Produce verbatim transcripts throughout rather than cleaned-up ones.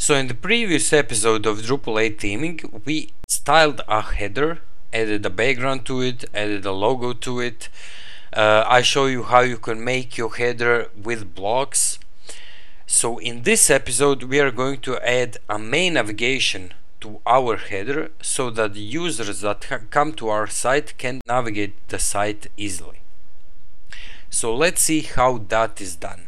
So in the previous episode of Drupal eight theming, we styled a header, added a background to it, added a logo to it. Uh, I show you how you can make your header with blocks. So in this episode we are going to add a main navigation to our header so that the users that come to our site can navigate the site easily. So let's see how that is done.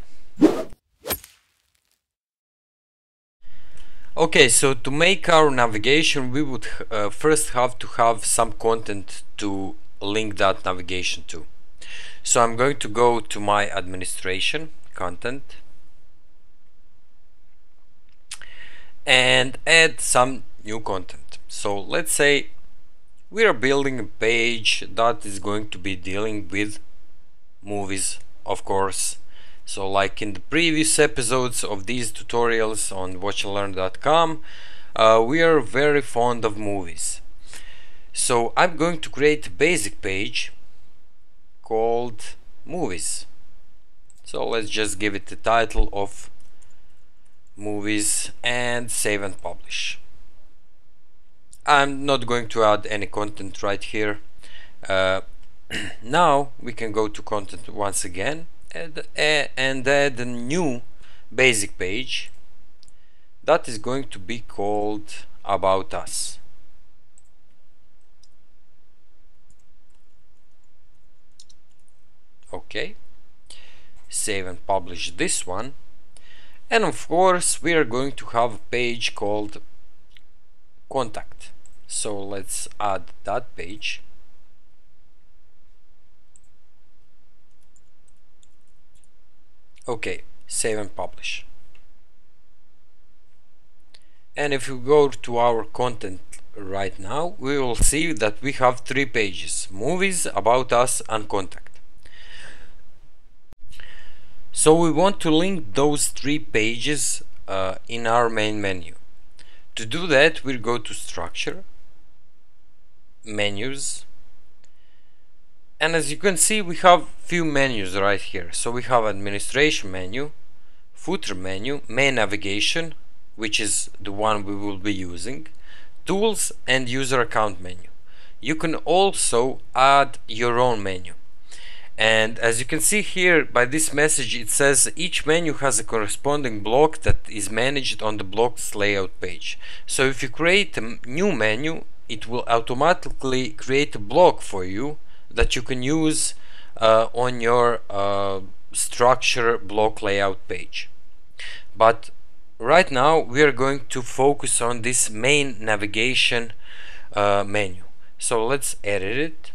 Okay, so to make our navigation we would uh, first have to have some content to link that navigation to. So I'm going to go to my administration content and add some new content. So let's say we are building a page that is going to be dealing with movies, of course. So like in the previous episodes of these tutorials on watch and learn dot com, uh, we are very fond of movies. So I'm going to create a basic page called movies. So let's just give it the title of movies and save and publish. I'm not going to add any content right here. Uh, now we can go to content once again and, and add a new basic page that is going to be called About Us. Okay, save and publish this one. And of course we are going to have a page called Contact. So let's add that page. Okay, save and publish. And if you go to our content right now, we will see that we have three pages: Movies, About Us and Contact. So we want to link those three pages uh, in our main menu. To do that, we'll go to Structure, Menus, and as you can see we have few menus right here. So we have Administration menu, Footer menu, Main Navigation, which is the one we will be using, Tools and User Account menu. You can also add your own menu. And as you can see here by this message, it says each menu has a corresponding block that is managed on the block's layout page. So if you create a new menu, it will automatically create a block for you that you can use uh, on your uh, structure block layout page. But right now we are going to focus on this main navigation uh, menu. So let's edit it.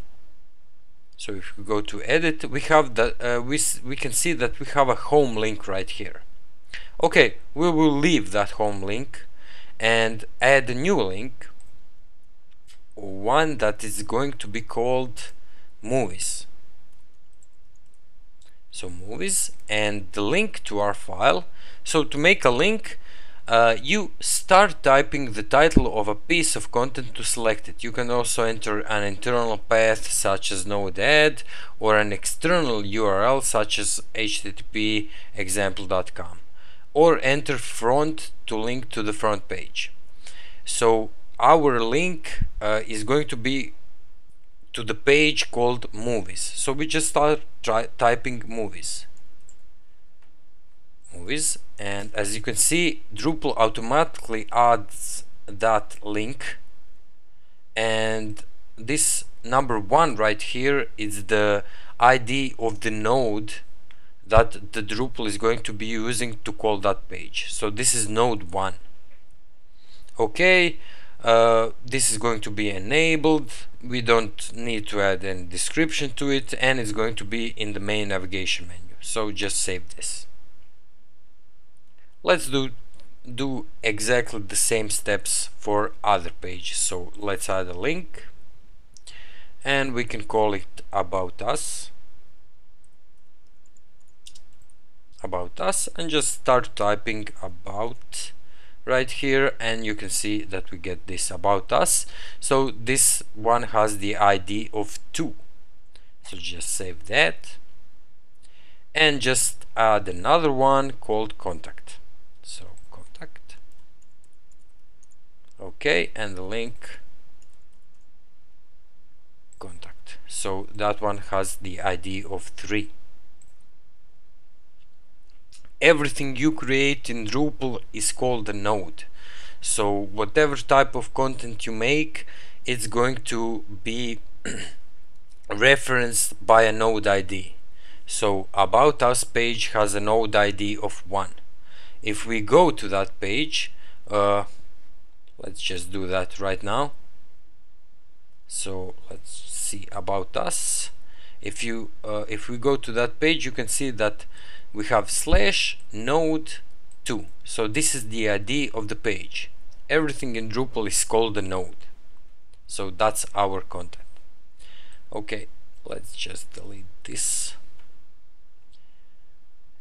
So if we go to edit, we have that uh, we we can see that we have a home link right here. Okay, we will leave that home link and add a new link, one that is going to be called movies. So movies and the link to our file. So to make a link, uh, you start typing the title of a piece of content to select it. You can also enter an internal path such as node add or an external U R L such as H T T P example dot com, or enter front to link to the front page. So our link uh, is going to be to the page called movies. So we just start try typing movies. Movies, and as you can see, Drupal automatically adds that link, and this number one right here is the I D of the node that the Drupal is going to be using to call that page. So this is node one. Okay, uh, this is going to be enabled. We don't need to add any description to it, and it's going to be in the main navigation menu. So just save this. Let's do do exactly the same steps for other pages. So let's add a link and we can call it About Us. About Us, and just start typing about right here, and you can see that we get this About Us. So this one has the I D of two. So just save that and just add another one called Contact. So contact, okay, and the link contact. So that one has the I D of three. Everything you create in Drupal is called a node. So whatever type of content you make, it's going to be referenced by a node I D. So About Us page has a node I D of one. If we go to that page, uh, let's just do that right now. So let's see About Us. If you uh, if we go to that page, you can see that we have slash node two. So this is the I D of the page. Everything in Drupal is called a node. So that's our content. Okay, let's just delete this.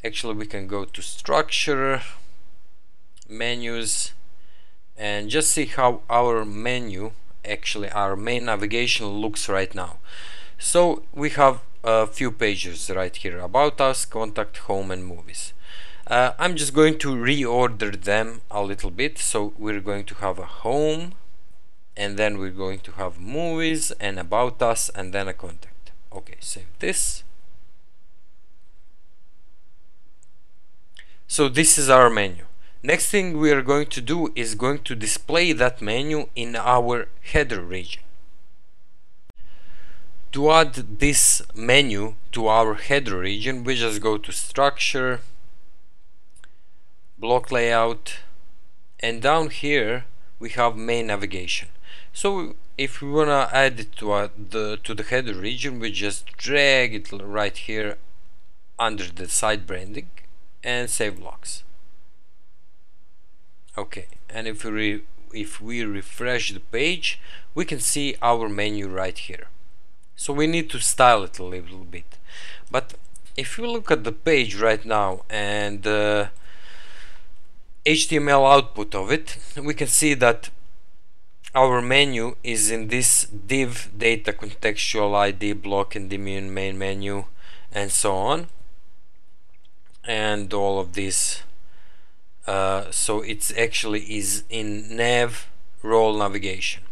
Actually, we can go to structure, menus, and just see how our menu, actually our main navigation, looks right now. So we have a few pages right here: About Us, Contact, Home, and Movies. Uh, I'm just going to reorder them a little bit. So we're going to have a home, and then we're going to have movies and About Us, and then a contact. Okay, save this. So this is our menu. Next thing we are going to do is going to display that menu in our header region. To add this menu to our header region, we just go to structure, block layout, and down here we have main navigation. So if we wanna add it to uh, the to the header region, we just drag it right here under the site branding and save blocks. Okay, and if we re if we refresh the page, we can see our menu right here. So we need to style it a little bit. But if you look at the page right now and the uh, H T M L output of it, we can see that our menu is in this div, data, contextual, I D, block, endymion, main menu, and so on, and all of this. Uh, so it's actually is in nav role navigation.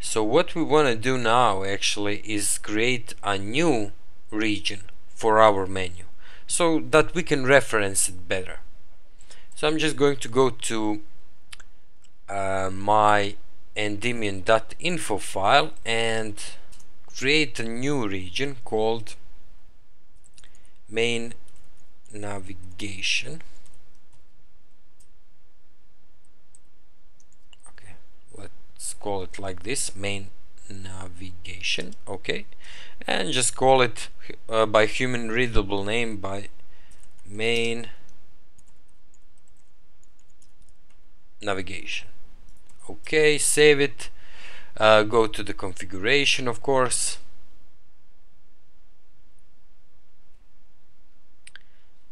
So what we want to do now actually is create a new region for our menu so that we can reference it better. So I'm just going to go to uh, my endymion dot info file and create a new region called main navigation. Okay, let's call it like this, main navigation. Okay, and just call it uh, by human readable name, by main navigation. Okay, save it. Uh, go to the configuration, of course,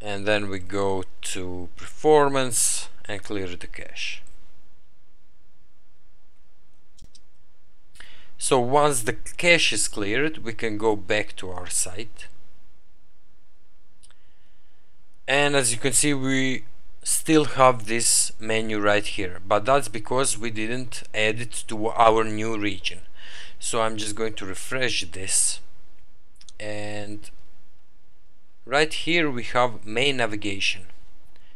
and then we go to performance and clear the cache. So once the cache is cleared, we can go back to our site, and as you can see, we still have this menu right here, but that's because we didn't add it to our new region. So I'm just going to refresh this, and right here we have main navigation.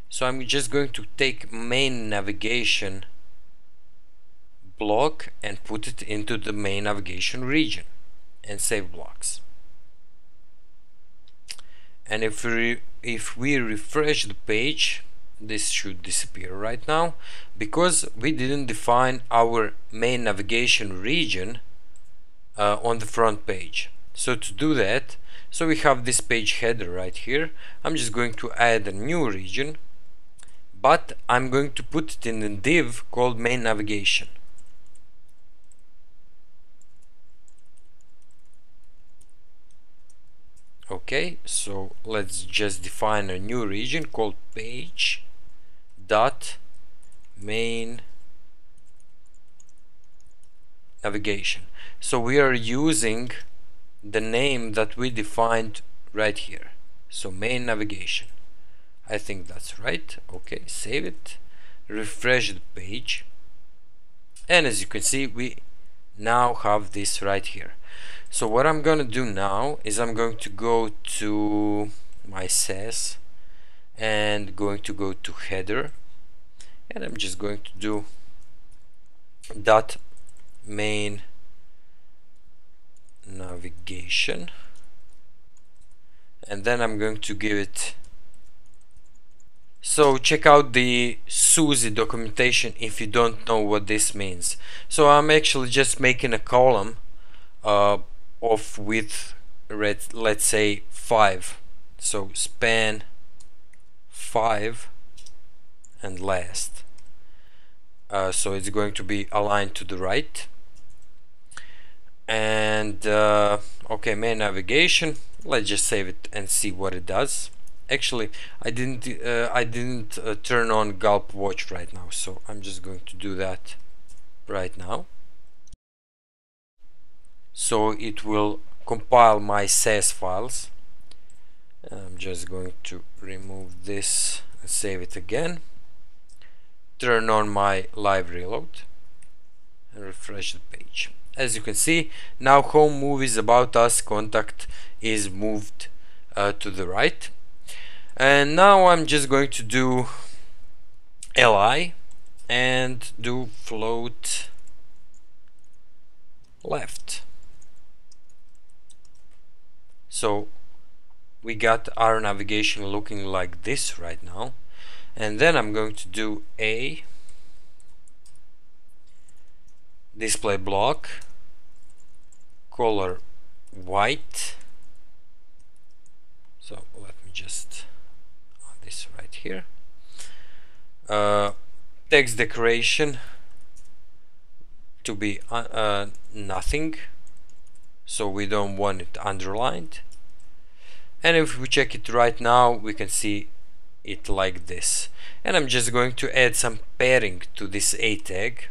So I'm just going to take main navigation block and put it into the main navigation region and save blocks. And if we if we refresh the page, this should disappear right now because we didn't define our main navigation region uh, on the front page. So to do that, so we have this page header right here. I'm just going to add a new region, but I'm going to put it in a div called main navigation. Okay, so let's just define a new region called page dot main navigation. So we are using the name that we defined right here, so main navigation. I think that's right. Okay, save it, refresh the page, And as you can see, we now have this right here. So what I'm gonna do now is I'm going to go to my SASS and going to go to header, and I'm just going to do dot main navigation, and then I'm going to give it. So check out the SASS documentation if you don't know what this means. So I'm actually just making a column uh, of width, let's say five, so span five and last, uh, so it's going to be aligned to the right. And uh, okay, main navigation, let's just save it and see what it does. Actually, I didn't uh, I didn't uh, turn on Gulp watch right now, so I'm just going to do that right now, so it will compile my SASS files. I'm just going to remove this and save it again, turn on my live reload and refresh the page. As you can see, now home, movies, about us, contact is moved uh, to the right. And now I'm just going to do li and do float left. So we got our navigation looking like this right now. And then I'm going to do a display block, color white, so let me just add this right here, uh, text decoration to be uh, nothing, so we don't want it underlined. And if we check it right now, we can see it like this. And I'm just going to add some padding to this A tag,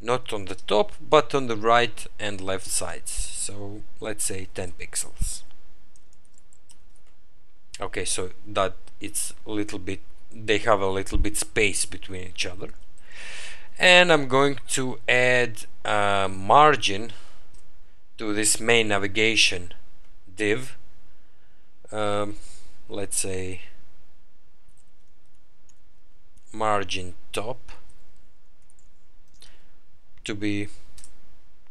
not on the top but on the right and left sides, so let's say ten pixels. Okay, so that it's a little bit, they have a little bit space between each other. And I'm going to add a margin to this main navigation div, um, let's say margin top to be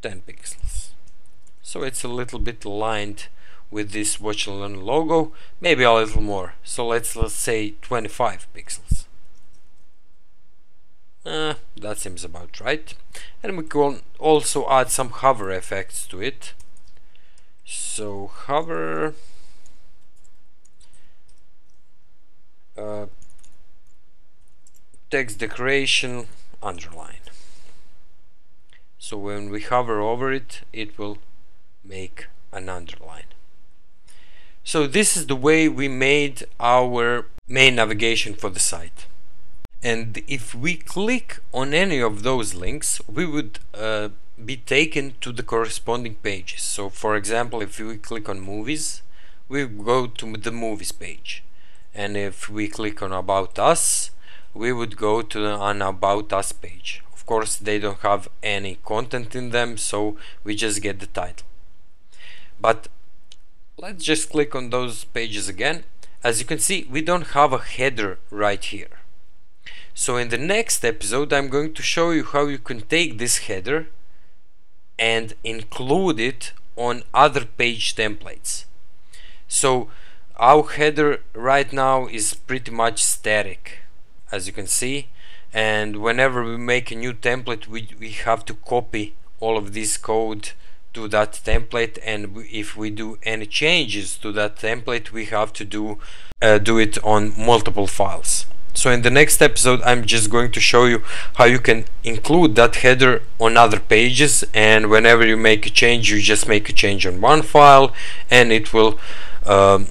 ten pixels, so it's a little bit aligned with this Watch and Learn logo, maybe a little more, so let's let's say twenty-five pixels. Uh, that seems about right. And we can also add some hover effects to it, so hover uh, text decoration underline. So when we hover over it, it will make an underline. So this is the way we made our main navigation for the site. And if we click on any of those links, we would uh, be taken to the corresponding pages. So for example, if we click on movies, we go to the movies page. And if we click on about us, we would go to an about us page. Of course, they don't have any content in them, so we just get the title. But let's just click on those pages again. As you can see, we don't have a header right here. So in the next episode, I'm going to show you how you can take this header and include it on other page templates. So our header right now is pretty much static, as you can see. And whenever we make a new template, we, we have to copy all of this code to that template, and we, if we do any changes to that template, we have to do uh, do it on multiple files. So in the next episode, I'm just going to show you how you can include that header on other pages, and whenever you make a change, you just make a change on one file and it will um,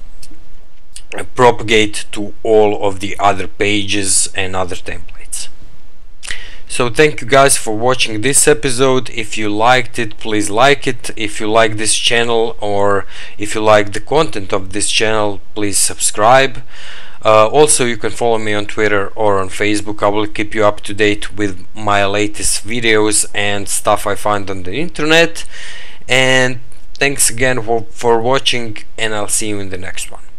propagate to all of the other pages and other templates. So thank you guys for watching this episode. If you liked it, please like it. If you like this channel or if you like the content of this channel, please subscribe. Uh, also, you can follow me on Twitter or on Facebook. I will keep you up to date with my latest videos and stuff I find on the internet. And thanks again for, for watching, and I'll see you in the next one.